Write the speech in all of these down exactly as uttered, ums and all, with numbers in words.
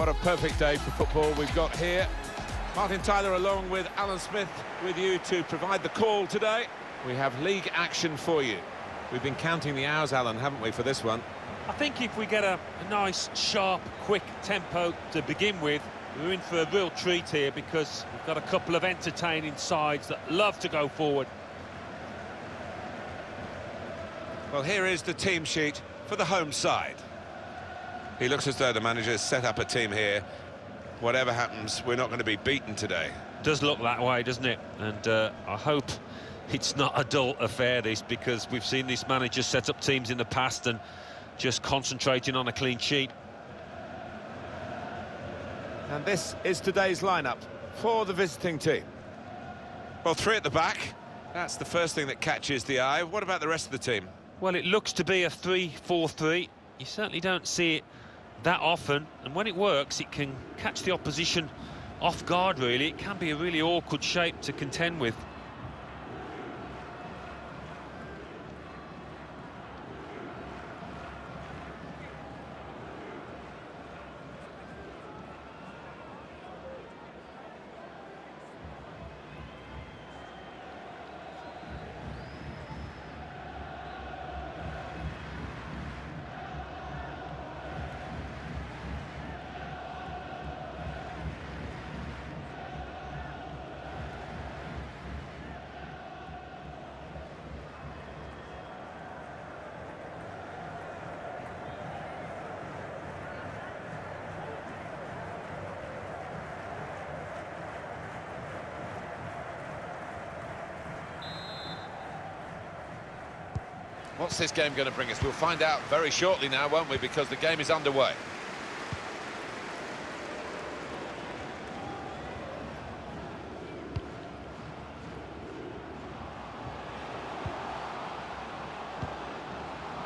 What a perfect day for football we've got here. Martin Tyler along with Alan Smith with you to provide the call today. We have league action for you. We've been counting the hours, Alan, haven't we, for this one? I think if we get a, a nice, sharp, quick tempo to begin with, we're in for a real treat here, because we've got a couple of entertaining sides that love to go forward. Well, here is the team sheet for the home side. He looks as though the manager's set up a team here. Whatever happens, we're not going to be beaten today. Does look that way, doesn't it? And uh, I hope it's not a dull affair, this, because we've seen this manager set up teams in the past and just concentrating on a clean sheet. And this is today's lineup for the visiting team. Well, three at the back. That's the first thing that catches the eye. What about the rest of the team? Well, it looks to be a three four three. You certainly don't see it that often, and when it works, it can catch the opposition off guard, really. It can be a really awkward shape to contend with. What's this game going to bring us? We'll find out very shortly now, won't we, because the game is underway.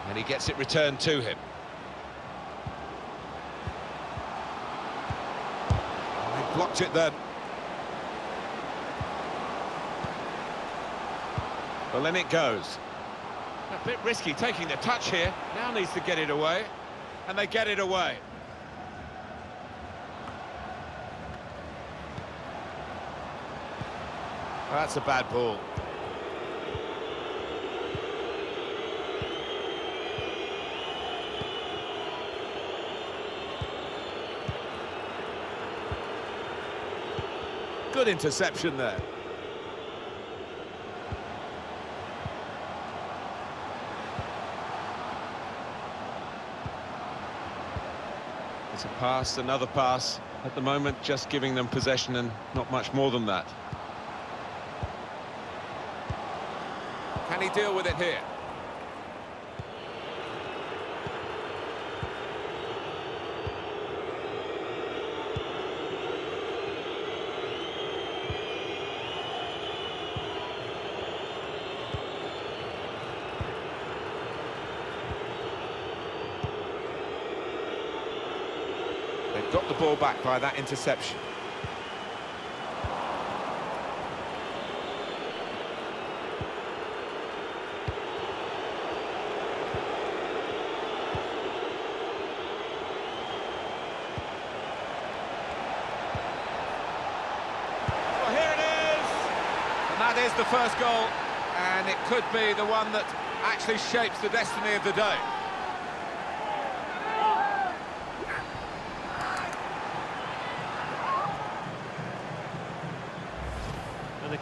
And he gets it returned to him. Oh, he blocked it then. Well, then it goes. A bit risky taking the touch here. Now needs to get it away, and they get it away. Well, that's a bad ball. Good interception there. It's a pass, another pass. At the moment, just giving them possession and not much more than that. Can he deal with it here? Got the ball back by that interception. Well, here it is! And that is the first goal, and it could be the one that actually shapes the destiny of the day.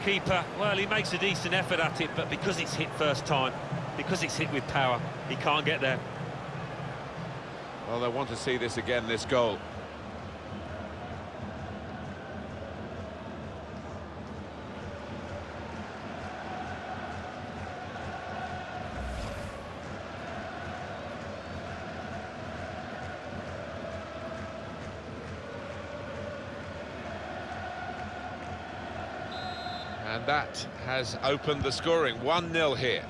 Keeper, well, he makes a decent effort at it, but because it's hit first time, because it's hit with power, he can't get there. Well, they want to see this again, this goal. And that has opened the scoring. one nil here.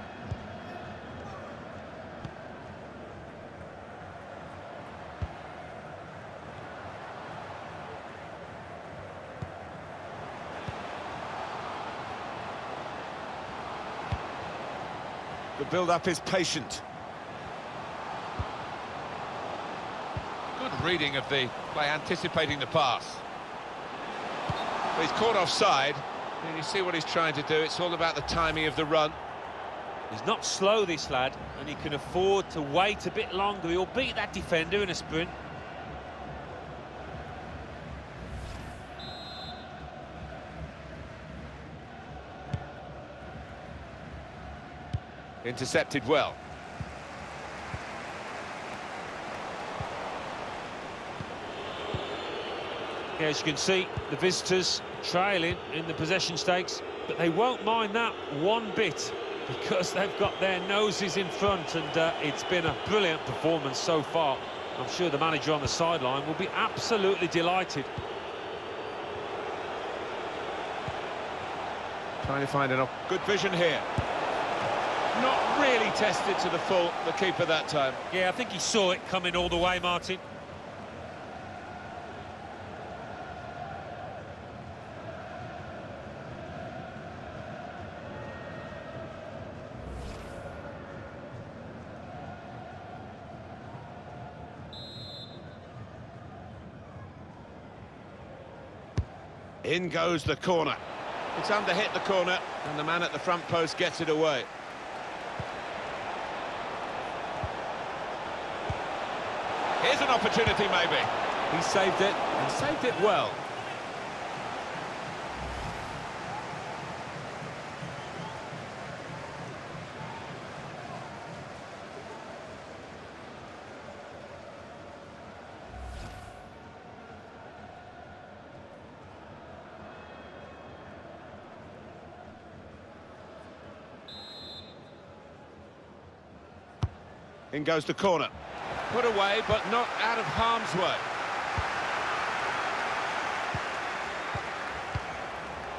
The build-up is patient. Good reading of the play, anticipating the pass. But he's caught offside, and you see what he's trying to do. It's all about the timing of the run. He's not slow, this lad, and he can afford to wait a bit longer. He'll beat that defender in a sprint. Intercepted well. As you can see, the visitors trailing in the possession stakes, but they won't mind that one bit because they've got their noses in front, and uh, it's been a brilliant performance so far. I'm sure the manager on the sideline will be absolutely delighted. Trying to find a good vision here. Not really tested to the full, the keeper that time. Yeah, I think he saw it coming all the way, Martin. In goes the corner. It's under hit the corner, and the man at the front post gets it away. Here's an opportunity, maybe. He saved it, and saved it well. In goes the corner. Put away, but not out of harm's way.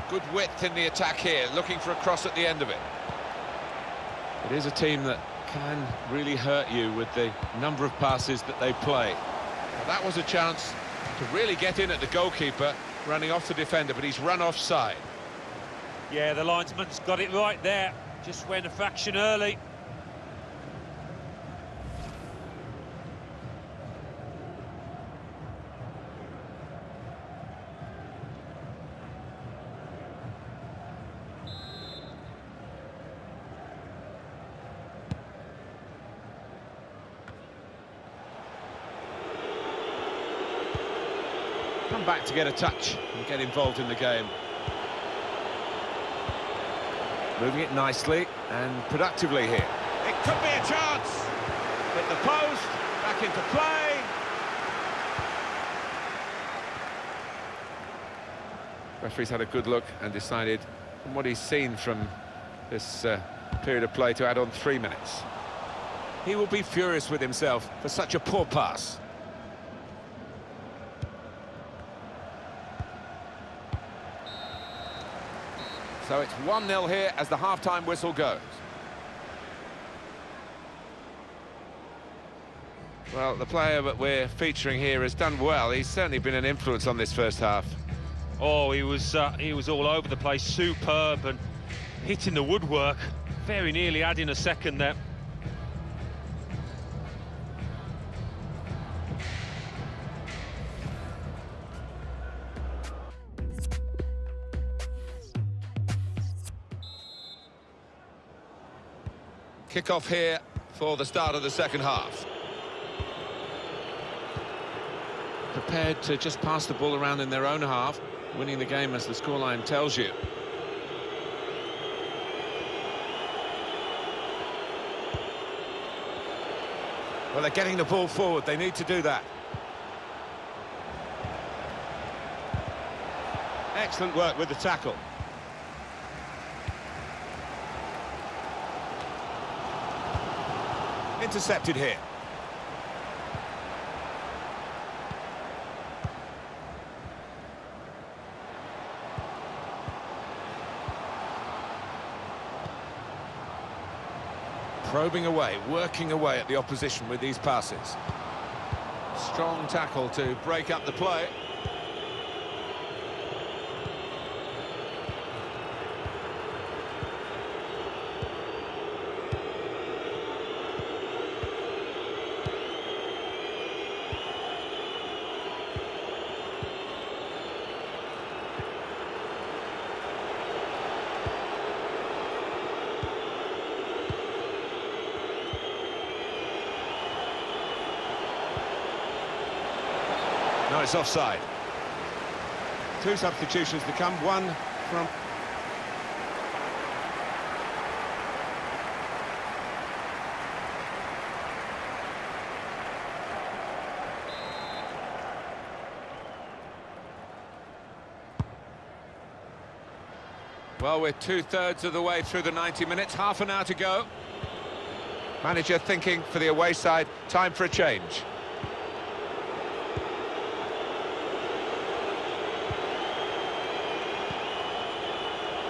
Good width in the attack here, looking for a cross at the end of it. It is a team that can really hurt you with the number of passes that they play. Well, that was a chance to really get in at the goalkeeper, running off the defender, but he's run offside. Yeah, the linesman's got it right there. Just went a fraction early. Come back to get a touch and get involved in the game. Moving it nicely and productively here. It could be a chance. Hit the post, back into play. Referee's had a good look and decided, from what he's seen from this uh, period of play, to add on three minutes. He will be furious with himself for such a poor pass. So it's one nil here as the half-time whistle goes. Well, the player that we're featuring here has done well. He's certainly been an influence on this first half. Oh, he was uh, he was all over the place, superb and hitting the woodwork, very nearly adding a second there. Kick-off here for the start of the second half. Prepared to just pass the ball around in their own half, winning the game as the scoreline tells you. Well, they're getting the ball forward, they need to do that. Excellent work with the tackle. Intercepted here. Probing away, working away at the opposition with these passes. Strong tackle to break up the play. No, it's offside. Two substitutions to come, one from... Well, we're two-thirds of the way through the ninety minutes, half an hour to go. Manager thinking for the away side, time for a change.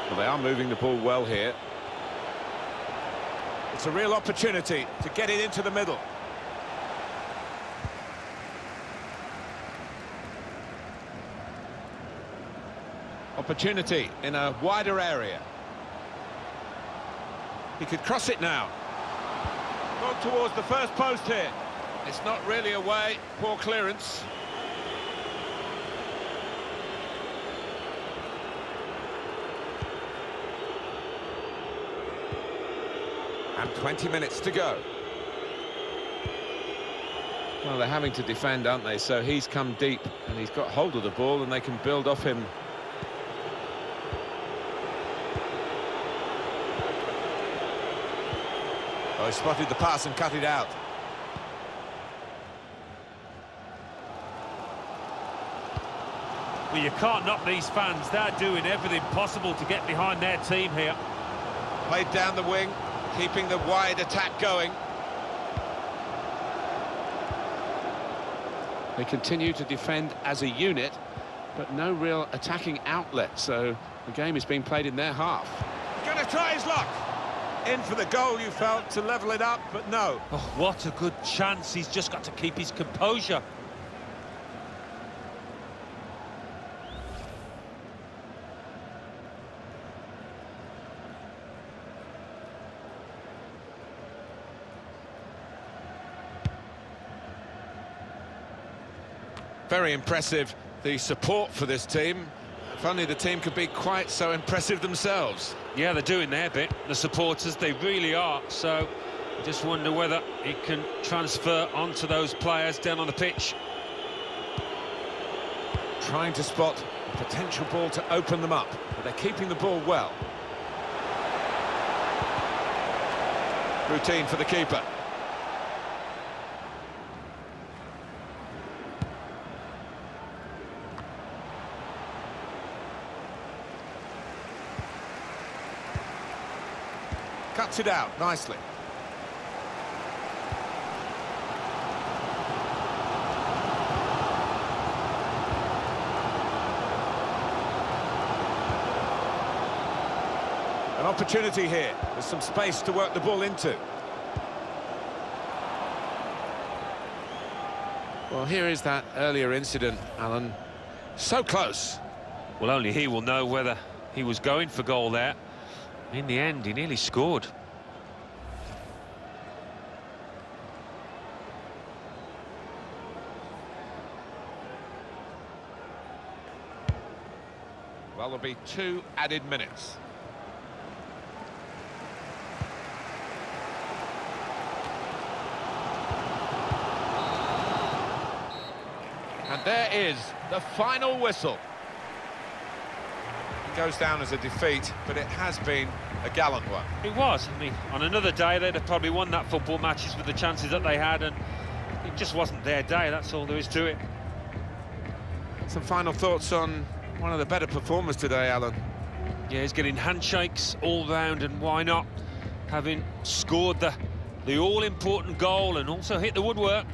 Well, they are moving the ball well here. It's a real opportunity to get it into the middle. Opportunity in a wider area. He could cross it now. Gone towards the first post here. It's not really away, poor clearance. And twenty minutes to go. Well, they're having to defend, aren't they? So he's come deep and he's got hold of the ball and they can build off him. Oh, he spotted the pass and cut it out. Well, you can't knock these fans. They're doing everything possible to get behind their team here. Played down the wing, keeping the wide attack going. They continue to defend as a unit, but no real attacking outlet, so the game is being played in their half. Going to try his luck. In for the goal, you felt, to level it up, but no. Oh, what a good chance. He's just got to keep his composure. Very impressive, the support for this team. If only the team could be quite so impressive themselves. Yeah, they're doing their bit, the supporters, they really are. So, just wonder whether it can transfer onto those players down on the pitch. Trying to spot a potential ball to open them up, but they're keeping the ball well. Routine for the keeper. Cuts it out nicely. An opportunity here. There's some space to work the ball into. Well, here is that earlier incident, Alan. So close. Well, only he will know whether he was going for goal there. In the end, he nearly scored. Well, there'll be two added minutes. And there is the final whistle. Goes down as a defeat, but it has been a gallant one. It was. I mean, on another day they'd have probably won that football matches with the chances that they had, and it just wasn't their day. That's all there is to it. Some final thoughts on one of the better performers today, Alan. Yeah, he's getting handshakes all round, and why not, having scored the the all-important goal and also hit the woodwork.